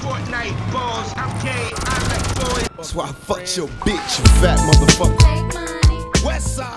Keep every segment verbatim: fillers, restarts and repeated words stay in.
Fortnite balls, I'm gay, I like boys. That's why I fucked your bitch, you fat motherfucker. Westside.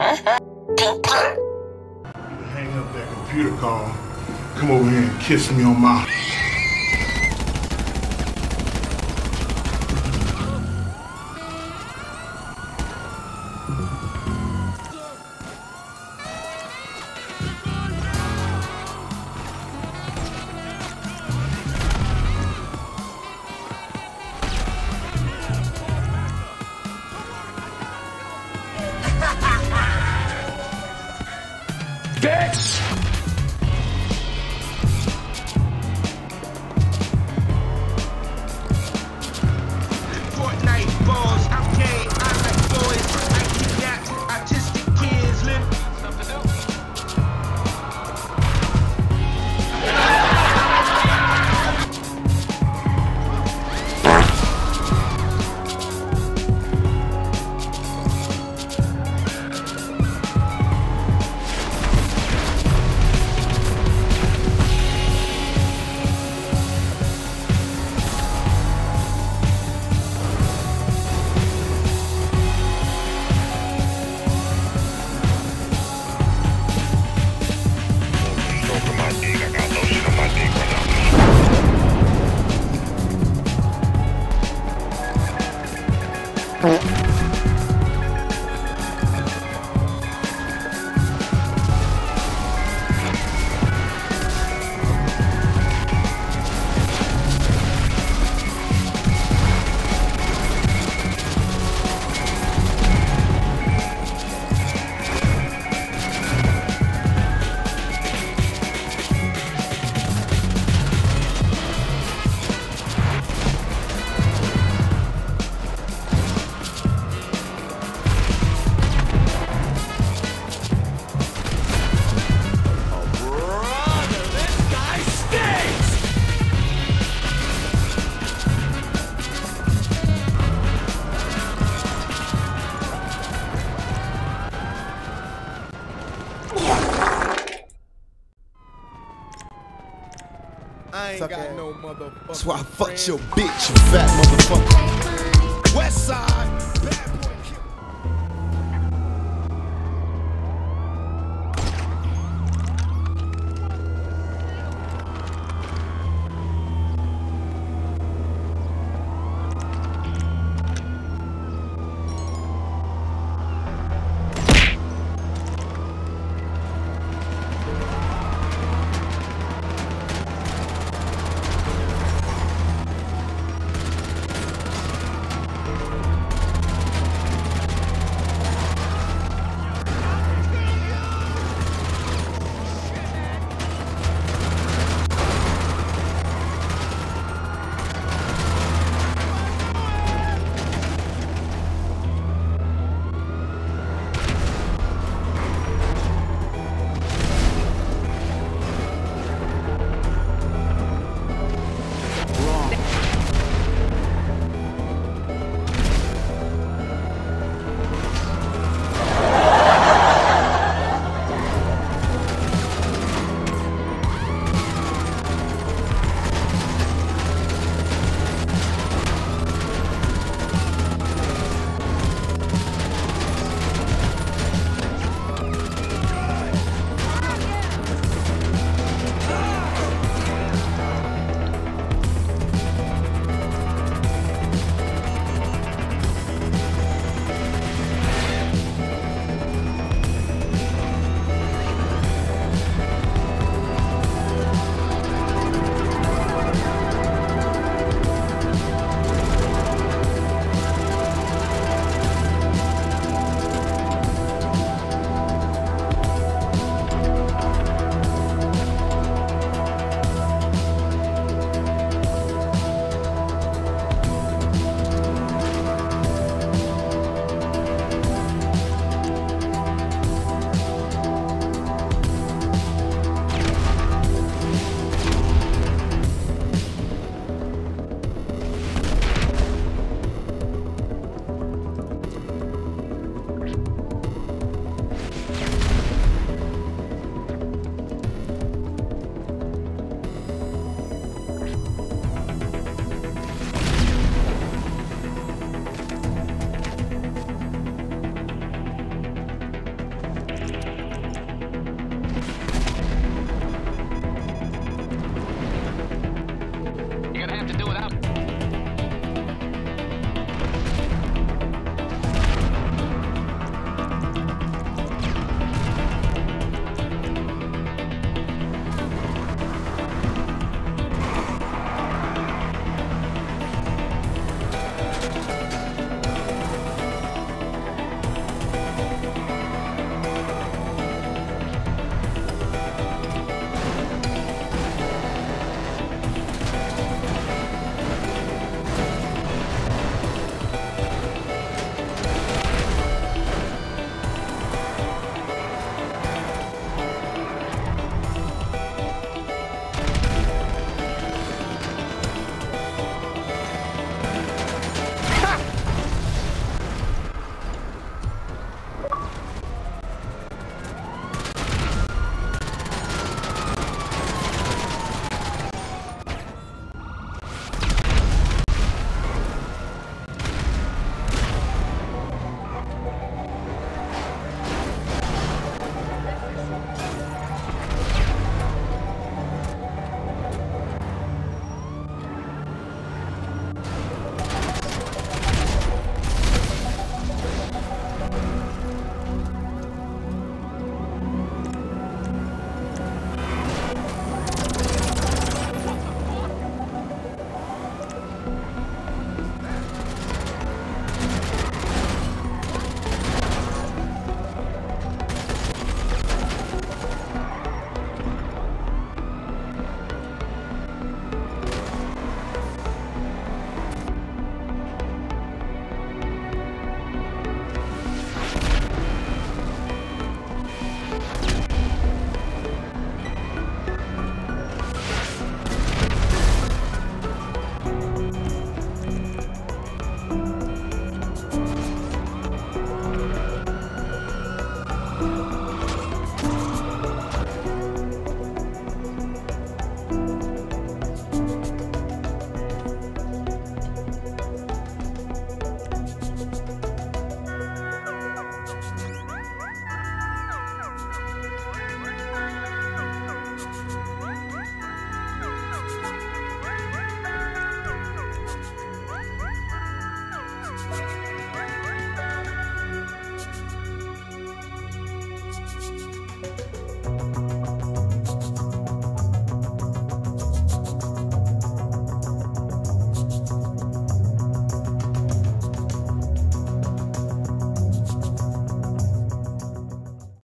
ha ha. You hang up that computer call. Come over here and kiss me on my. Bitch! Fortnite balls, I'm gay, I like boys, I kidnap autistic kids, live something I ain't Suck got it. no motherfucker. That's why I fucked your bitch, you fat motherfucker. Westside, bad boy.